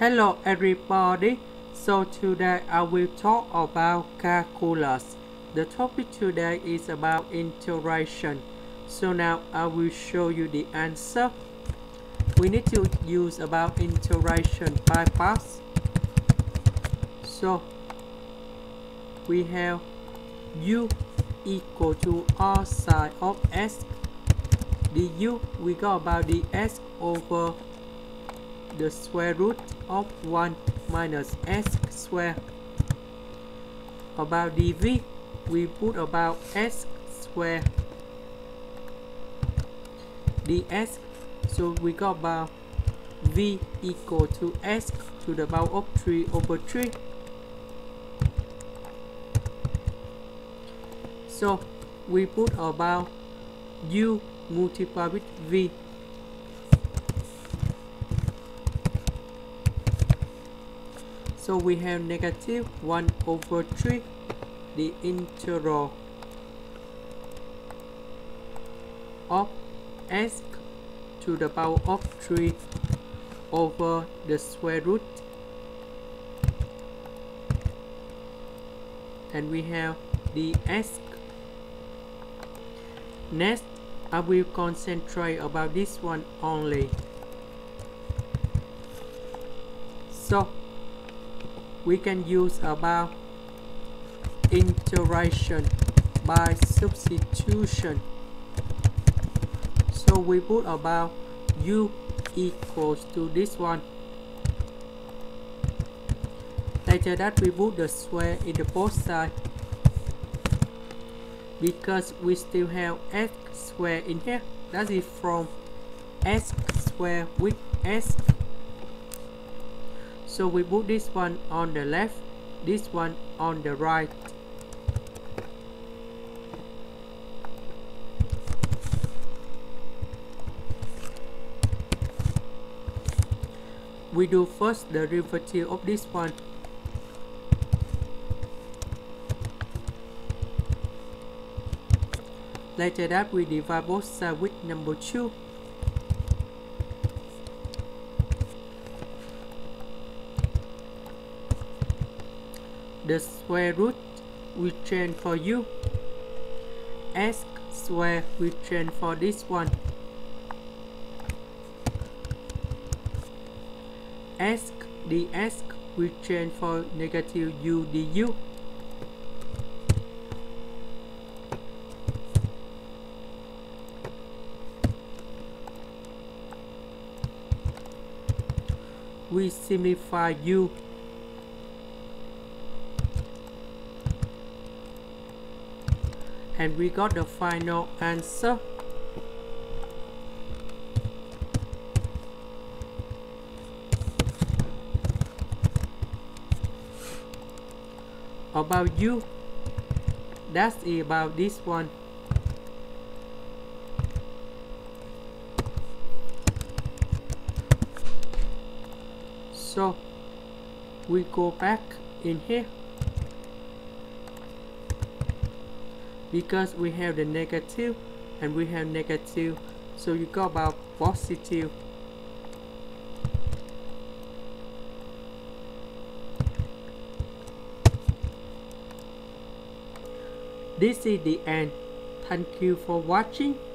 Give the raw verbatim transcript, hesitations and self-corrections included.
Hello everybody, so today I will talk about calculus. The topic today is about integration. So now I will show you the answer. We need to use about integration bypass. So we have u equal to r side of s. The u we got about the s over the square root of one minus s square. About dv we put about s square ds, so we got about v equal to s to the power of three over three. So we put about u multiplied with v. So we have negative one over three, the integral of s to the power of three over the square root. And we have the s. Next, I will concentrate about this one only. So we can use about integration by substitution. So we put about u equals to this one. Later that we put the square in the both side, because we still have s square in here. That is from s square with s. So we put this one on the left, this one on the right. We do first the derivative of this one. Later that we divide both sides with number two. The square root we change for u, s square we change for this one, s ds we change for negative u du. We simplify u. And we got the final answer. About u, that's about this one. So we go back in here, because we have the negative and we have negative, so you go about positive. This is the end. Thank you for watching.